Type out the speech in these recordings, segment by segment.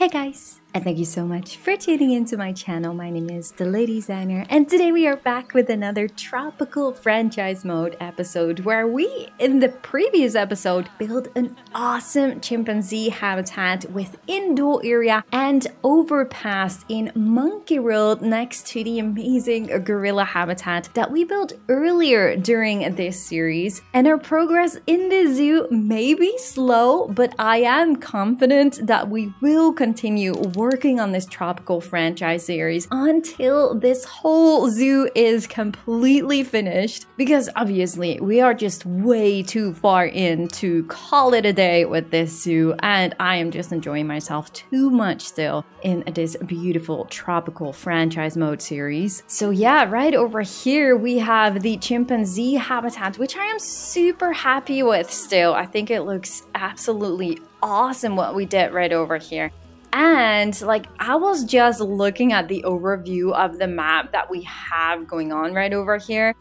Hey guys, and thank you so much for tuning into my channel. My name is DeLadysigner, and today we are back with another Tropical Franchise Mode episode where we, in the previous episode, built an awesome chimpanzee habitat with indoor area and overpass in Monkey World next to the amazing gorilla habitat that we built earlier during this series. And our progress in the zoo may be slow, but I am confident that we will continue working on this tropical franchise series until this whole zoo is completely finished, because obviously we are just way too far in to call it a day with this zoo, and I am just enjoying myself too much still in this beautiful tropical franchise mode series. So yeah, right over here we have the chimpanzee habitat, which I am super happy with still. I think it looks absolutely awesome what we did right over here. And like, I was just looking at the overview of the map that we have going on right over here,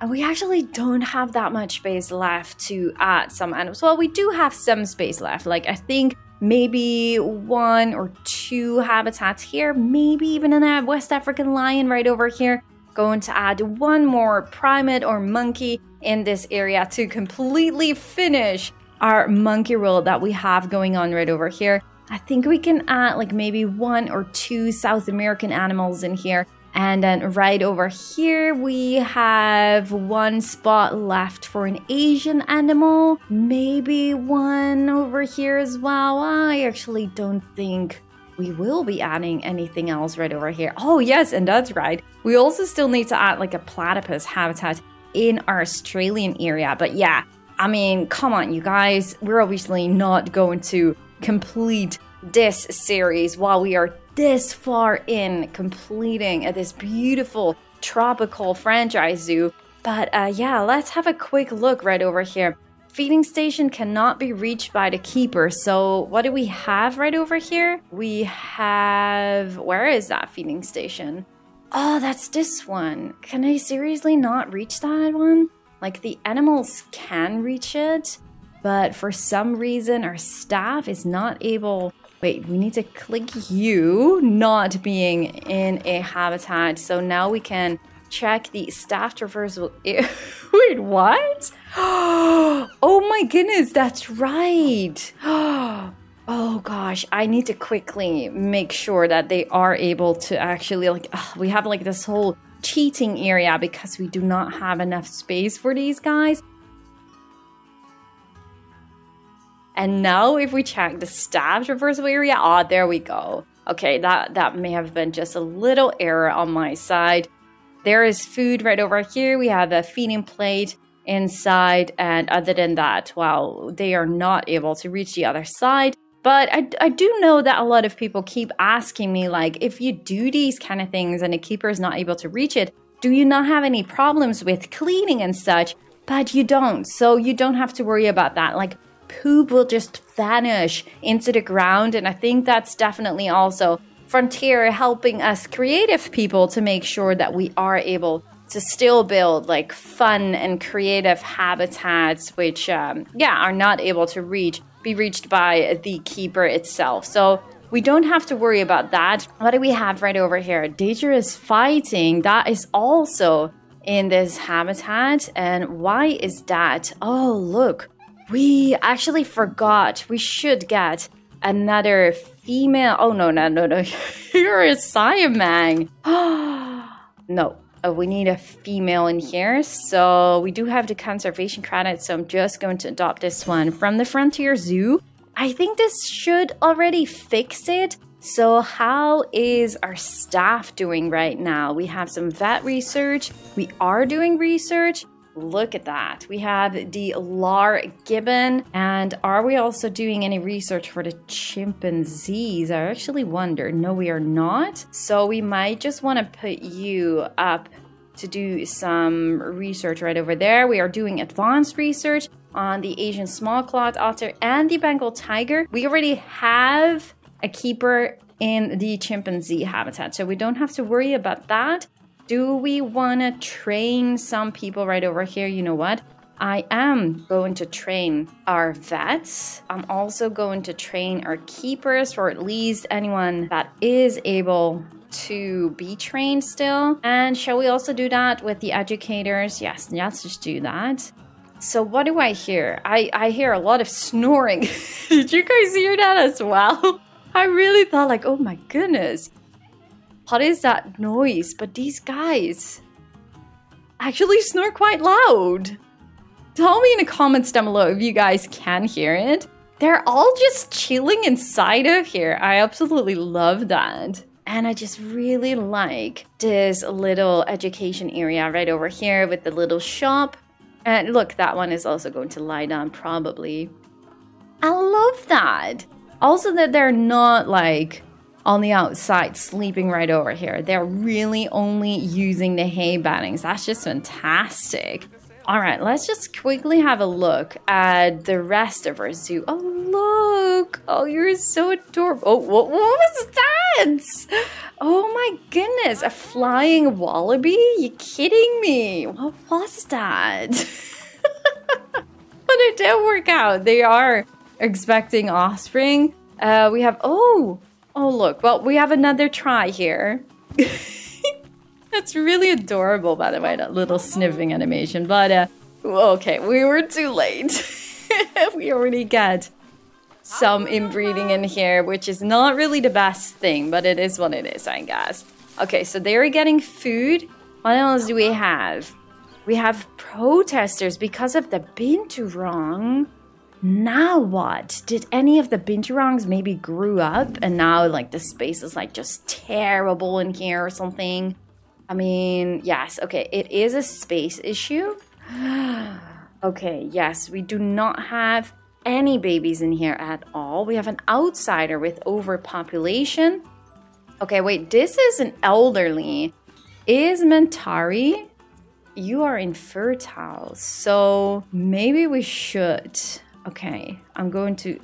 and we actually don't have that much space left to add some animals. Well, we do have some space left, like I think maybe one or two habitats here, maybe even a West African lion right over here. Going to add one more primate or monkey in this area to completely finish our monkey world that we have going on right over here. I think we can add like maybe one or two South American animals in here. And then right over here, we have one spot left for an Asian animal. Maybe one over here as well. I actually don't think we will be adding anything else right over here. Oh yes, and that's right. We also still need to add like a platypus habitat in our Australian area. But yeah, I mean, come on you guys, we're obviously not going to complete this series while we are this far in completing this beautiful tropical franchise zoo. But yeah, let's have a quick look right over here. Feeding station cannot be reached by the keeper. So what do we have right over here? We have, where is that feeding station? Oh, that's this one. Can I seriously not reach that one? Like, the animals can reach it, but for some reason our staff is not able... Wait, we need to click you not being in a habitat. So now we can check the staff traversal... Wait, what? Oh my goodness, that's right. Oh gosh, I need to quickly make sure that they are able to actually like... we have like this whole cheating area because we do not have enough space for these guys. And now if we check the staff traversal area, ah, there we go. Okay, that may have been just a little error on my side. There is food right over here. We have a feeding plate inside, and other than that, well, they are not able to reach the other side. But I do know that a lot of people keep asking me, like, if you do these kind of things and the keeper is not able to reach it, do you not have any problems with cleaning and such? But you don't, so you don't have to worry about that. Like, poop will just vanish into the ground, and I think that's definitely also Frontier helping us creative people to make sure that we are able to still build like fun and creative habitats which yeah, are not able to be reached by the keeper itself. So we don't have to worry about that. What do we have right over here? Dangerous fighting, that is also in this habitat. And why is that? Oh look, we actually forgot. We should get another female. Oh, no. Here is Siamang. No, we need a female in here. So we do have the conservation credit. So I'm just going to adopt this one from the Frontier Zoo. I think this should already fix it. So how is our staff doing right now? We have some vet research. We are doing research. Look at that. We have the lar gibbon. And are we also doing any research for the chimpanzees? I actually wonder. No, we are not. So we might just want to put you up to do some research right over there. We are doing advanced research on the Asian small-clawed otter and the Bengal tiger. We already have a keeper in the chimpanzee habitat, so we don't have to worry about that. Do we want to train some people right over here? You know what? I am going to train our vets. I'm also going to train our keepers, or at least anyone that is able to be trained still. And shall we also do that with the educators? Yes, let's just do that. So what do I hear? I hear a lot of snoring. Did you guys hear that as well? I really thought like, oh my goodness, what is that noise? But these guys actually snore quite loud. Tell me in the comments down below if you guys can hear it. They're all just chilling inside of here. I absolutely love that. And I just really like this little education area right over here with the little shop. And look, that one is also going to lie down probably. I love that. Also that they're not like on the outside sleeping right over here. They're really only using the hay battings. That's just fantastic. All right, let's just quickly have a look at the rest of our zoo. Oh, look. Oh, you're so adorable. Oh, what was that? Oh, my goodness. A flying wallaby? You're kidding me. What was that? But it did work out. They are expecting offspring. We have... Oh, look. Well, we have another try here. That's really adorable, by the way, that little sniffing animation. But, okay, we were too late. We already got some inbreeding in here, which is not really the best thing, but it is what it is, I guess. Okay, so they're getting food. What else do we have? We have protesters because of the binturong. Now what? Did any of the binturongs maybe grew up and now, like, the space is, like, just terrible in here or something? I mean, yes, okay, it is a space issue. Okay, yes, we do not have any babies in here at all. We have an outsider with overpopulation. Okay, wait, this is an elderly. Is Mentari? You are infertile, so maybe we should. Okay, I'm going to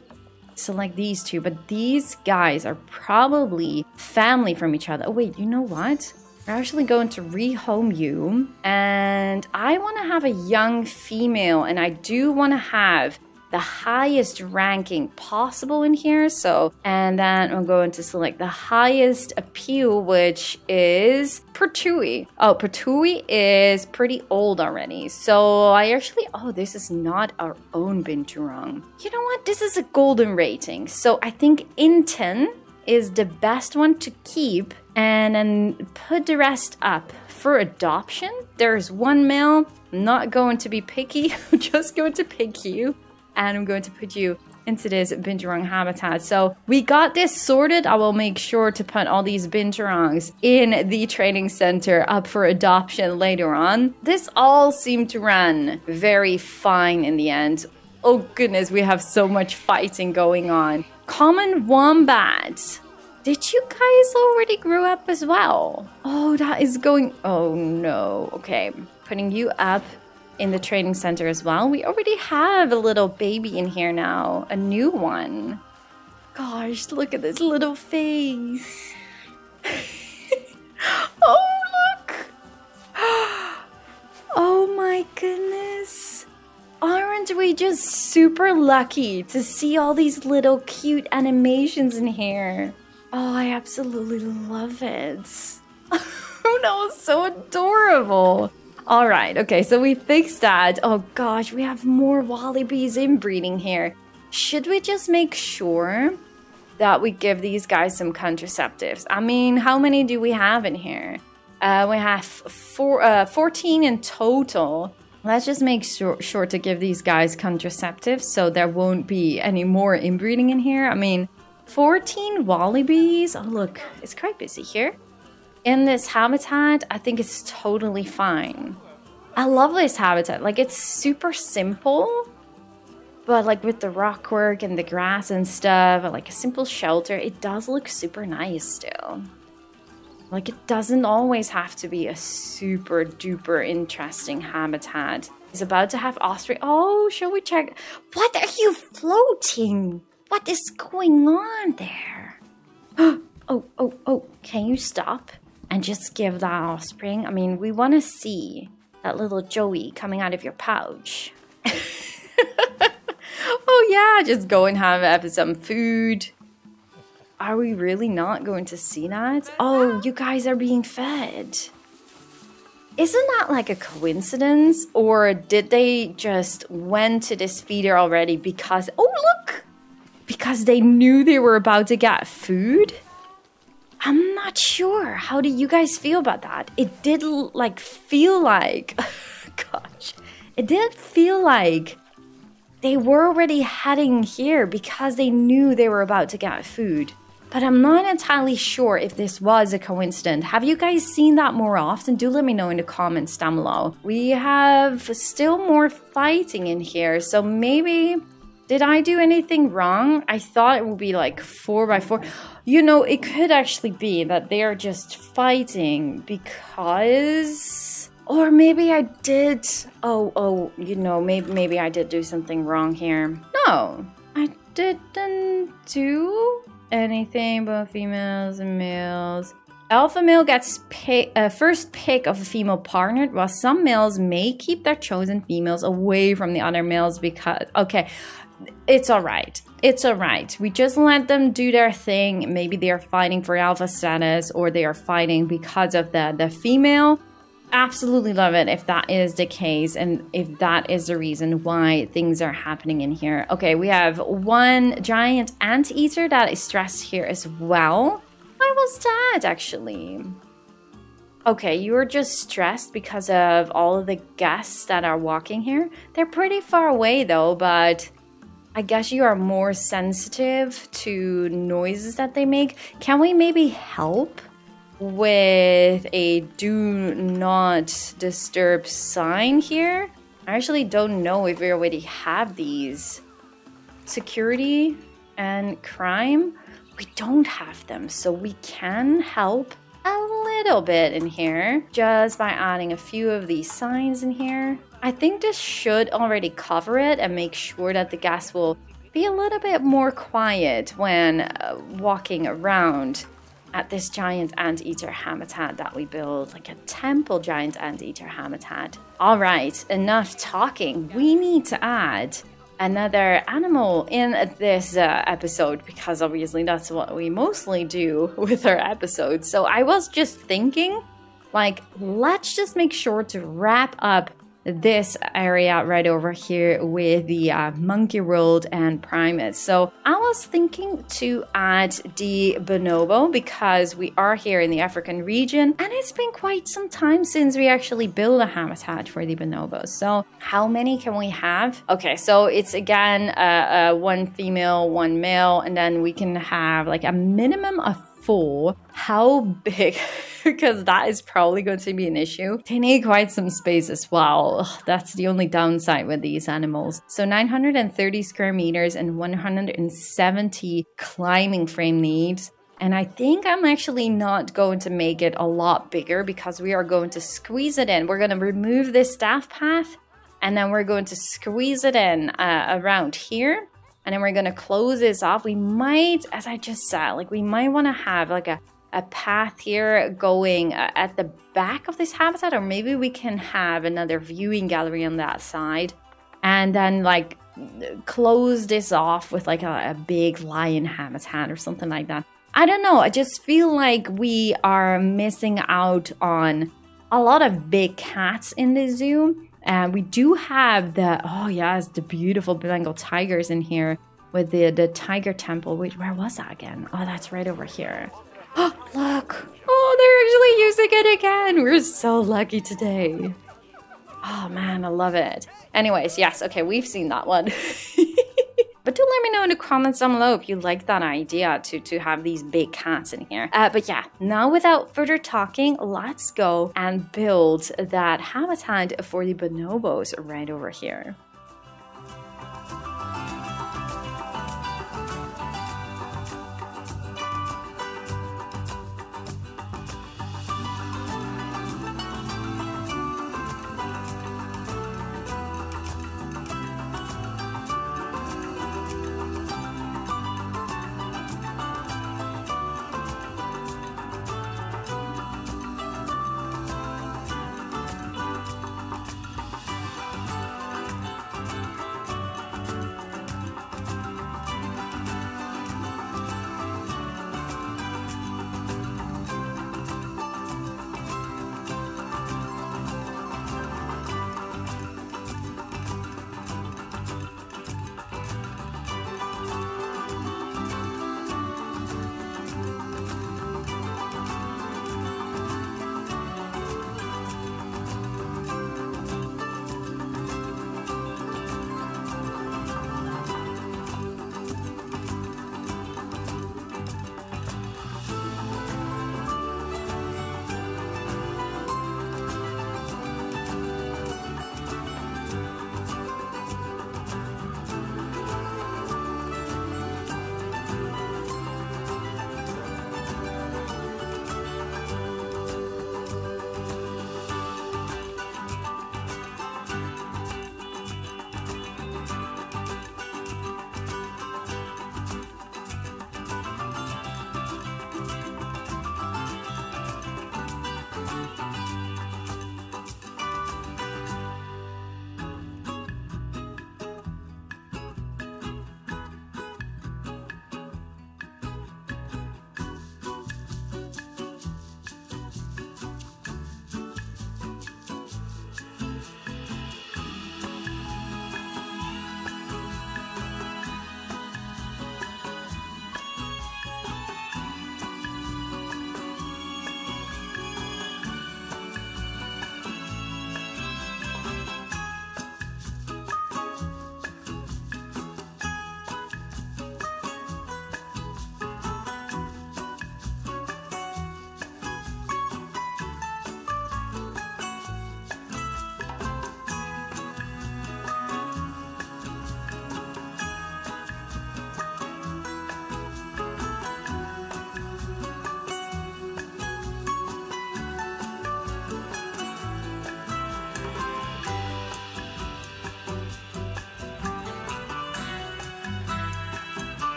select these two, but these guys are probably family from each other. Oh, wait, you know what? We're actually going to rehome you, and I want to have a young female, and I do want to have the highest ranking possible in here. So, and then I'm going to select the highest appeal, which is Pertui. Oh, Pertui is pretty old already. So I actually, oh, this is not our own binturong. You know what? This is a golden rating. So I think Inten is the best one to keep and then put the rest up for adoption. There's one male. I'm not going to be picky. I'm just going to pick you, and I'm going to put you into this binturong habitat. So we got this sorted. I will make sure to put all these binturongs in the training center up for adoption later on. This all seemed to run very fine in the end. Oh goodness, we have so much fighting going on. Common wombat. Did you guys already grow up as well? Oh, that is going... Oh, no. Okay, putting you up in the training center as well. We already have a little baby in here now. A new one. Gosh, look at this little face. Oh, look. Oh, my goodness. Aren't we just super lucky to see all these little cute animations in here? Oh, I absolutely love it. Oh, that was so adorable. All right, okay, so we fixed that. Oh gosh, we have more wallabies inbreeding here. Should we just make sure that we give these guys some contraceptives? I mean, how many do we have in here? We have 14 in total. Let's just make sure to give these guys contraceptives so there won't be any more inbreeding in here. I mean, 14 wallabies. Oh, look, it's quite busy here. In this habitat, I think it's totally fine. I love this habitat. Like, it's super simple, but like with the rock work and the grass and stuff, like a simple shelter, it does look super nice still. Like, it doesn't always have to be a super duper interesting habitat. It's about to have ostrich. Oh, shall we check? What are you floating? What is going on there? Oh, can you stop and just give that offspring? I mean, we want to see that little Joey coming out of your pouch. Oh yeah, just go and have some food. Are we really not going to see that? Oh, you guys are being fed. Isn't that like a coincidence? Or did they just went to this feeder already because... Oh, look! Because they knew they were about to get food? I'm not sure. How do you guys feel about that? It did like feel like... Gosh. It did feel like they were already heading here because they knew they were about to get food. But I'm not entirely sure if this was a coincidence. Have you guys seen that more often? Do let me know in the comments down below. We have still more fighting in here. So maybe, did I do anything wrong? I thought it would be like 4x4. You know, it could actually be that they are just fighting because... Or maybe I did... Oh, you know, maybe I did do something wrong here. No, I didn't do... anything but females and males. Alpha male gets first pick of a female partner, while some males may keep their chosen females away from the other males because... Okay, it's alright. It's alright. We just let them do their thing. Maybe they are fighting for alpha status, or they are fighting because of the female. Absolutely love it if that is the case, and if that is the reason why things are happening in here. Okay, we have one giant anteater that is stressed here as well. Why was that, actually? Okay, you are just stressed because of all of the guests that are walking here. They're pretty far away, though, but... I guess you are more sensitive to noises that they make. Can we maybe help with a do not disturb sign here? I actually don't know if we already have these. Security and crime, we don't have them, so we can help a little bit in here just by adding a few of these signs in here. I think this should already cover it and make sure that the guests will be a little bit more quiet when walking around at this giant anteater habitat that we build, like a temple giant anteater habitat. All right, enough talking. We need to add another animal in this episode because obviously that's what we mostly do with our episodes. So I was just thinking, like, let's just make sure to wrap up this area right over here with the Monkey World and primates. So I was thinking to add the bonobo because we are here in the African region and it's been quite some time since we actually built a habitat for the bonobos. So how many can we have? Okay, so it's again one female, one male, and then we can have like a minimum of 4. How big? Because that is probably going to be an issue. They need quite some space as well. That's the only downside with these animals. So 930 square meters and 170 climbing frame needs. And I think I'm actually not going to make it a lot bigger because we are going to squeeze it in. We're going to remove this staff path and then we're going to squeeze it in around here. And then we're going to close this off. We might, as I just said, like we might want to have like a path here going at the back of this habitat. Or maybe we can have another viewing gallery on that side. And then like close this off with like a big lion habitat or something like that. I don't know. I just feel like we are missing out on a lot of big cats in the zoo. And we do have the, oh yes, the beautiful Bengal tigers in here with the tiger temple. Wait, where was that again? Oh, that's right over here. Oh, look. Oh, they're actually using it again. We're so lucky today. Oh man, I love it. Anyways, yes, okay, we've seen that one. But do let me know in the comments down below if you like that idea to have these big cats in here. But yeah, now without further talking, let's go and build that habitat for the bonobos right over here.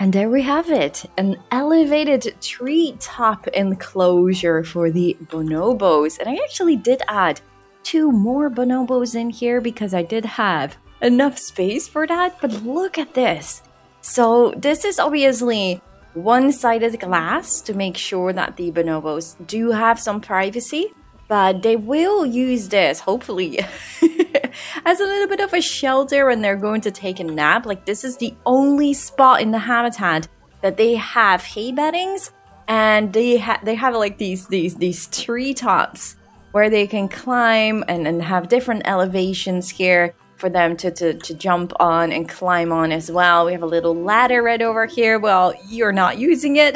And there we have it, an elevated treetop enclosure for the bonobos. And I actually did add 2 more bonobos in here because I did have enough space for that. But look at this. So this is obviously one-sided glass to make sure that the bonobos do have some privacy. But they will use this, hopefully, as a little bit of a shelter when they're going to take a nap. Like, this is the only spot in the habitat that they have hay beddings, and they have like these treetops where they can climb and have different elevations here for them to jump on and climb on as well. We have a little ladder right over here. Well, you're not using it.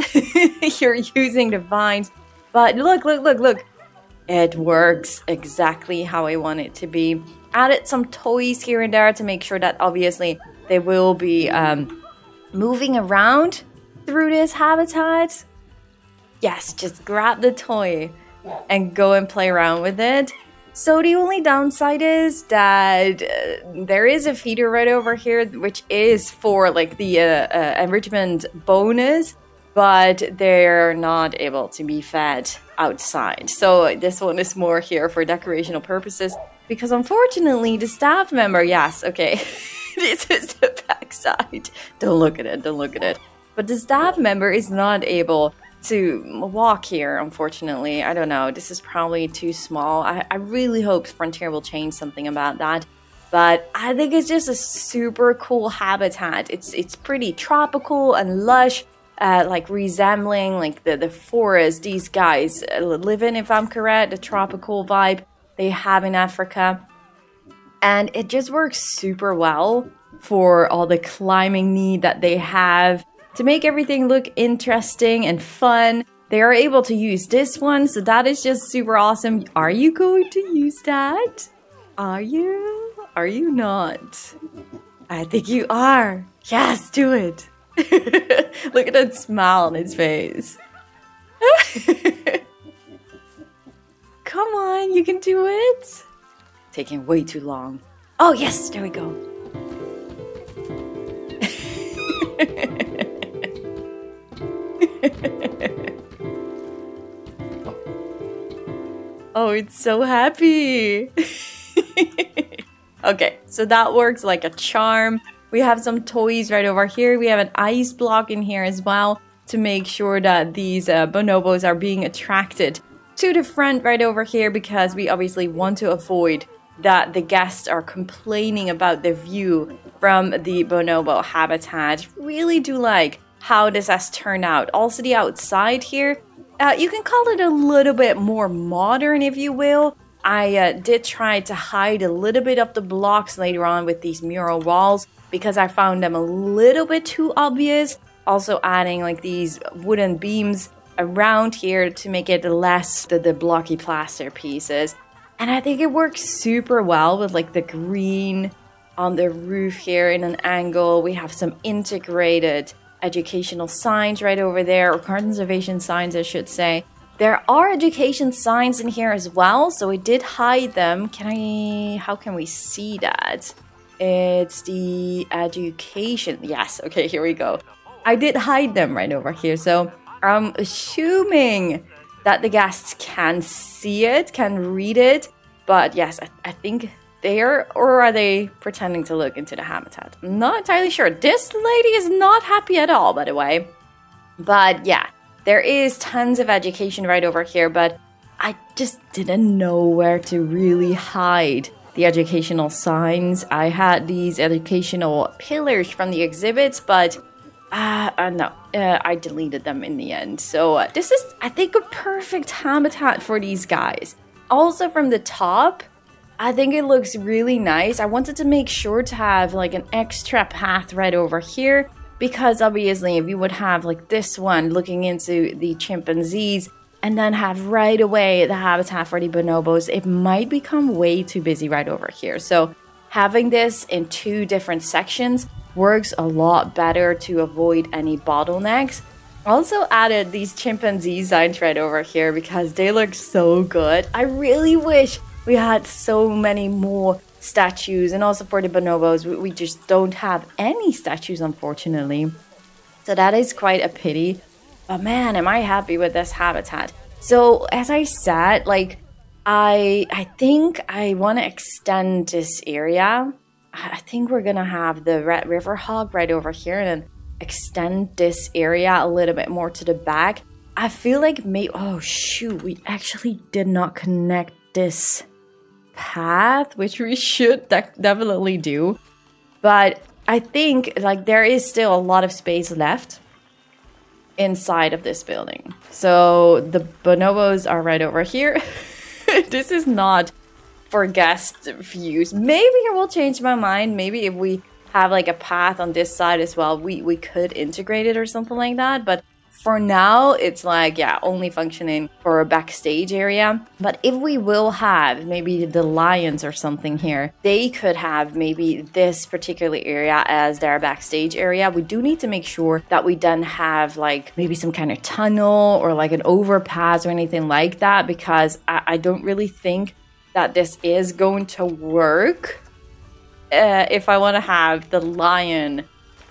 You're using the vines. But look, look, look, look. It works exactly how I want it to be. Added some toys here and there to make sure that obviously they will be moving around through this habitat. Yes, just grab the toy and go and play around with it. So the only downside is that there is a feeder right over here, which is for like the enrichment bonus. But they're not able to be fed outside. So this one is more here for decorational purposes. Because unfortunately, the staff member, yes, okay, this is the backside. Don't look at it, don't look at it. But the staff member is not able to walk here, unfortunately. I don't know, this is probably too small. I really hope Frontier will change something about that. But I think it's just a super cool habitat. It's pretty tropical and lush. Like resembling like the forest these guys live in, if I'm correct, the tropical vibe they have in Africa. And it just works super well for all the climbing need that they have to make everything look interesting and fun. They are able to use this one, so that is just super awesome. Are you going to use that? Are you? Are you not? I think you are. Yes, do it. Look at that smile on his face. Come on, you can do it. Taking way too long. Oh yes, there we go. Oh, it's so happy. Okay, so that works like a charm. We have some toys right over here. We have an ice block in here as well to make sure that these bonobos are being attracted to the front right over here, because we obviously want to avoid that the guests are complaining about the view from the bonobo habitat. Really do like how this has turned out. Also the outside here, you can call it a little bit more modern if you will. I did try to hide a little bit of the blocks later on with these mural walls, because I found them a little bit too obvious. Also adding like these wooden beams around here to make it less the blocky plaster pieces. And I think it works super well with like the green on the roof here in an angle. We have some integrated educational signs right over there, or conservation signs I should say. There are education signs in here as well, so I did hide them. How can we see that? It's the education. Yes, okay, here we go. I did hide them right over here, so I'm assuming that the guests can see it, can read it. But yes, I think they are, or are they pretending to look into the habitat? I'm not entirely sure. This lady is not happy at all, by the way. But yeah, there is tons of education right over here, but I just didn't know where to really hide the educational signs. I had these educational pillars from the exhibits, but I deleted them in the end. So this is, I think, a perfect habitat for these guys. Also from the top, I think it looks really nice. I wanted to make sure to have like an extra path right over here, because obviously if you would have like this one looking into the chimpanzees, and then have right away the habitat for the bonobos, it might become way too busy right over here. So having this in 2 different sections works a lot better to avoid any bottlenecks. Also added these chimpanzee signs right over here because they look so good. I really wish we had so many more statues, and also for the bonobos, we just don't have any statues unfortunately. So that is quite a pity. But man, am I happy with this habitat. So as I said, like, I think I want to extend this area. I think we're going to have the Red River Hog right over here and then extend this area a little bit more to the back. I feel like maybe, oh shoot, we actually did not connect this path, which we should definitely do. But I think like there is still a lot of space left inside of this building. So the bonobos are right over here. This is not for guest views. Maybe I will change my mind. Maybe if we have like a path on this side as well, we could integrate it or something like that. But for now, it's like, yeah, only functioning for a backstage area. But if we will have maybe the lions or something here, they could have maybe this particular area as their backstage area. We do need to make sure that we then have like maybe some kind of tunnel or like an overpass or anything like that, because I don't really think that this is going to work if I want to have the lion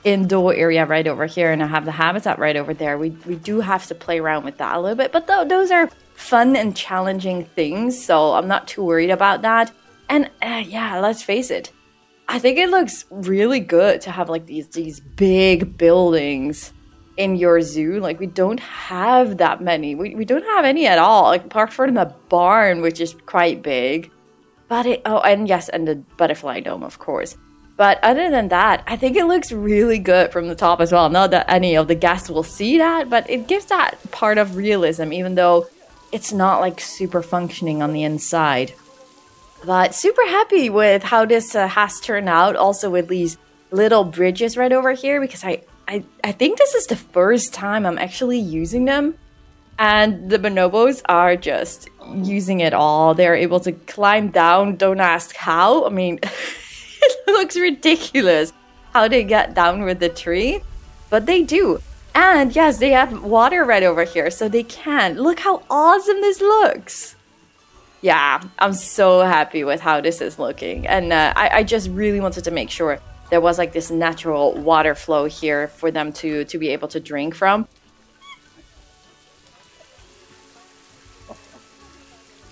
indoor area right over here and I have the habitat right over there. We do have to play around with that a little bit, but those are fun and challenging things, so I'm not too worried about that. And yeah, let's face it, I think it looks really good to have like these big buildings in your zoo. Like, we don't have that many. We don't have any at all, like apart from the barn, which is quite big. But oh, and yes, and the butterfly dome, of course. But other than that, I think it looks really good from the top as well. Not that any of the guests will see that, but it gives that part of realism, even though it's not like super functioning on the inside. But super happy with how this has turned out. Also with these little bridges right over here, because I think this is the first time I'm actually using them. And the bonobos are just using it all. They're able to climb down. Don't ask how. I mean... It looks ridiculous how they get down with the tree, but they do. And yes, they have water right over here, so they can. Look how awesome this looks. Yeah, I'm so happy with how this is looking. And I just really wanted to make sure there was like this natural water flow here for them to be able to drink from.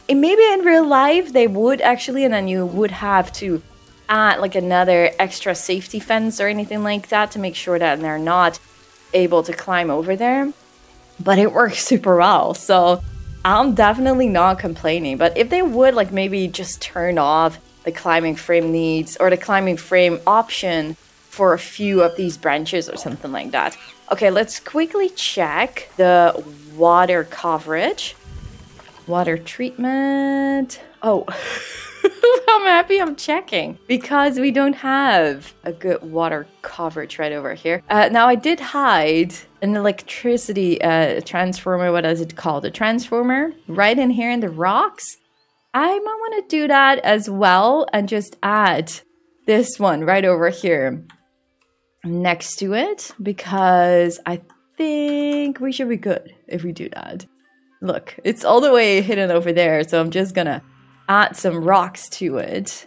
And maybe in real life they would actually, and then you would have to add like another extra safety fence or anything like that to make sure that they're not able to climb over there. But it works super well, so I'm definitely not complaining. But if they would like maybe just turn off the climbing frame needs or the climbing frame option for a few of these branches or something like that. Okay, let's quickly check the water coverage, water treatment. Oh. I'm happy I'm checking, because we don't have a good water coverage right over here. Now, I did hide an electricity transformer, what is it called? A transformer right in here in the rocks. I might want to do that as well and just add this one right over here next to it, because I think we should be good if we do that. Look, it's all the way hidden over there, so I'm just gonna add some rocks to it.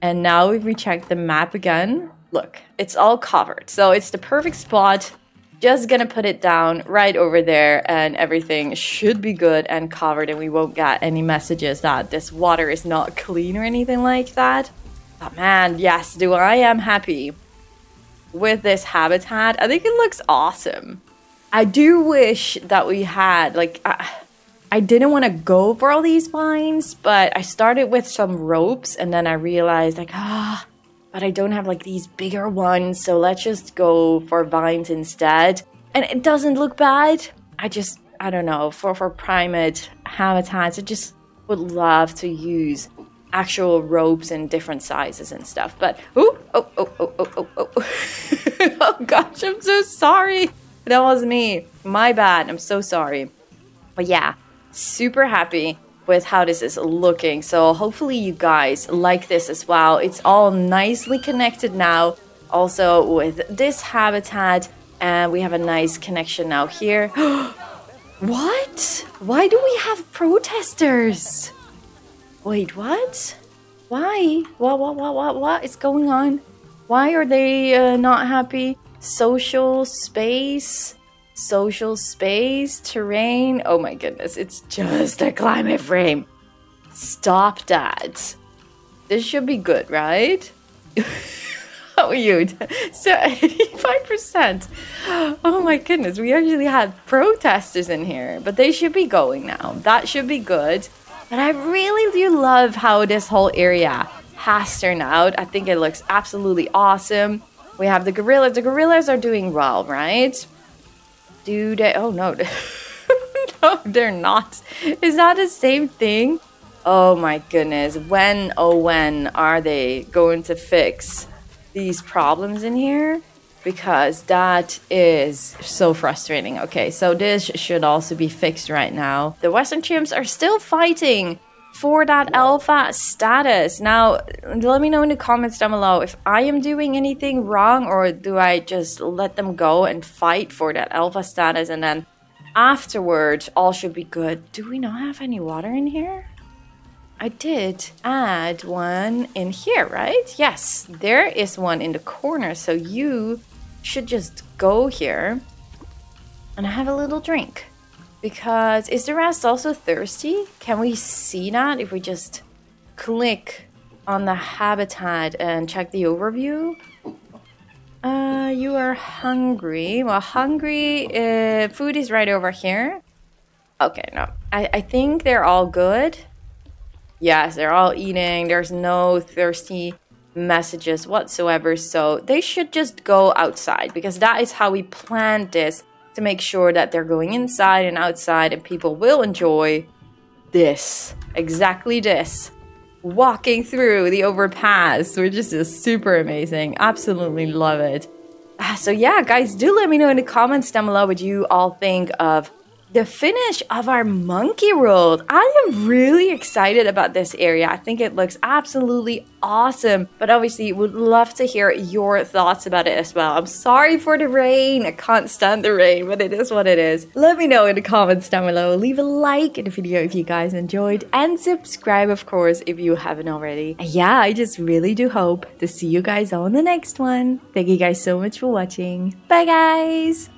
And now if we check the map again, look, it's all covered. So it's the perfect spot. Just gonna put it down right over there and everything should be good and covered, and we won't get any messages that this water is not clean or anything like that. But man, yes, I am happy with this habitat. I think it looks awesome. I do wish that we had like... I didn't want to go for all these vines, but I started with some ropes and then I realized like, but I don't have like these bigger ones, so let's just go for vines instead. And it doesn't look bad. I don't know, for primate habitats, I just would love to use actual ropes in different sizes and stuff. But oh, oh gosh, I'm so sorry. That was me. My bad. I'm so sorry. But yeah. Super happy with how this is looking, so hopefully you guys like this as well. It's all nicely connected now, also with this habitat, and we have a nice connection now here. What? Why do we have protesters? Wait, what? Why? What is going on? Why are they not happy? social space, terrain. Oh my goodness, it's just a climate frame. Stop that. This should be good, right? How are you? So 85%. Oh my goodness, we actually had protesters in here, but they should be going now. That should be good. But I really do love how this whole area has turned out. I think it looks absolutely awesome. We have the gorillas. The gorillas are doing well, right? Do they? Oh no. No, they're not. Is that the same thing? Oh my goodness. When, oh when are they going to fix these problems in here? Because that is so frustrating. Okay, so this should also be fixed right now. The Western chimps are still fighting for that alpha status. Now, let me know in the comments down below if I am doing anything wrong, or do I just let them go and fight for that alpha status, and then afterwards all should be good. Do we not have any water in here? I did add one in here, right? Yes, there is one in the corner, so you should just go here and have a little drink. Because is the rest also thirsty? Can we see that if we just click on the habitat and check the overview? You are hungry. Well, hungry, food is right over here. Okay, no, I think they're all good. Yes, they're all eating. There's no thirsty messages whatsoever. So they should just go outside, because that is how we planned this, to make sure that they're going inside and outside, and people will enjoy this. Exactly this. Walking through the overpass, which is just super amazing. Absolutely love it. So yeah, guys, do let me know in the comments down below what you all think of the finish of our Monkey World. I am really excited about this area. I think it looks absolutely awesome, but obviously would love to hear your thoughts about it as well. I'm sorry for the rain. I can't stand the rain, but it is what it is. Let me know in the comments down below. Leave a like in the video if you guys enjoyed, and subscribe, of course, if you haven't already. And yeah, I just really do hope to see you guys all in the next one. Thank you guys so much for watching. Bye, guys!